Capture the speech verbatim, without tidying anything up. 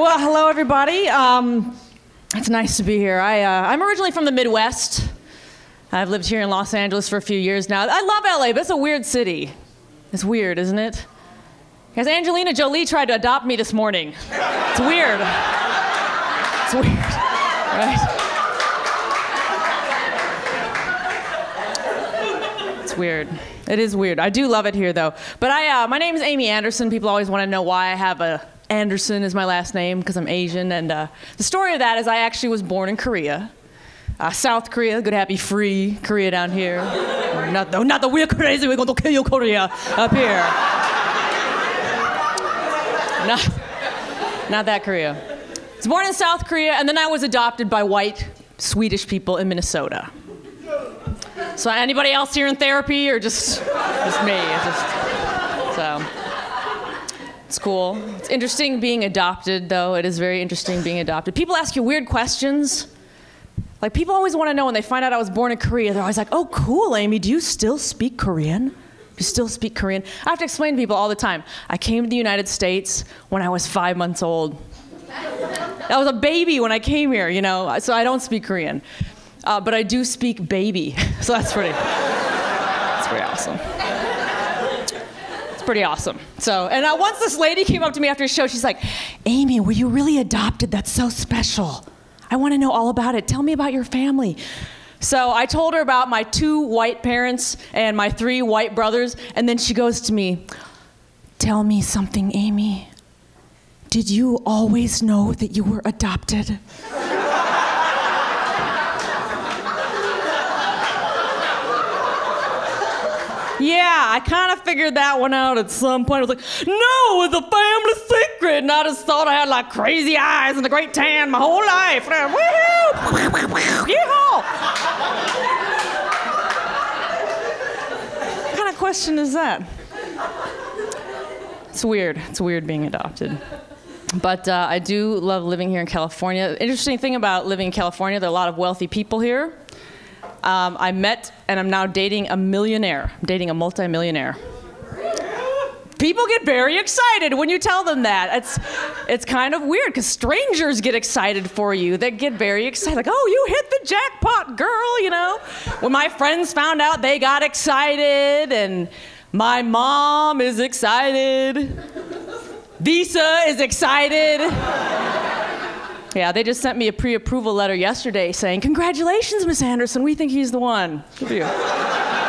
Well, hello, everybody. Um, it's nice to be here. I, uh, I'm originally from the Midwest. I've lived here in Los Angeles for a few years now. I love L A, but it's a weird city. It's weird, isn't it? Because Angelina Jolie tried to adopt me this morning. It's weird. It's weird, right? It's weird. It is weird. I do love it here, though. But I, uh, my name is Amy Anderson. People always want to know why I have a Anderson as my last name, because I'm Asian. And uh, the story of that is I actually was born in Korea. Uh, South Korea, good, happy, free Korea down here. not, the, not the we're crazy, we're going to kill you Korea up here. not, not that Korea. I was born in South Korea, and then I was adopted by white Swedish people in Minnesota. So anybody else here in therapy, or just, just me? It's just, so it's cool. It's interesting being adopted, though. It is very interesting being adopted. People ask you weird questions. Like, people always want to know when they find out I was born in Korea, they're always like, oh, cool, Amy, do you still speak Korean? Do you still speak Korean? I have to explain to people all the time, I came to the United States when I was five months old. I was a baby when I came here, you know, so I don't speak Korean. Uh, but I do speak baby, so that's pretty, that's pretty awesome. It's pretty awesome. So, and uh, once this lady came up to me after a show, she's like, Amy, were you really adopted? That's so special. I want to know all about it. Tell me about your family. So I told her about my two white parents and my three white brothers, and then she goes to me, tell me something, Amy. Did you always know that you were adopted? Yeah, I kind of figured that one out at some point. I was like, no, it's a family secret. And I just thought I had like crazy eyes and a great tan my whole life. And I, woohoo! Yeehaw! What kind of question is that? It's weird. It's weird being adopted. But uh, I do love living here in California. Interesting thing about living in California, there are a lot of wealthy people here. Um, I met, and I'm now dating a millionaire. I'm dating a multi-millionaire. People get very excited when you tell them that. It's, it's kind of weird, because strangers get excited for you. They get very excited, like, oh, you hit the jackpot, girl, you know? When my friends found out, they got excited, and my mom is excited. Visa is excited. Yeah, they just sent me a pre-approval letter yesterday saying, congratulations, Miss Anderson, we think he's the one. Good for you.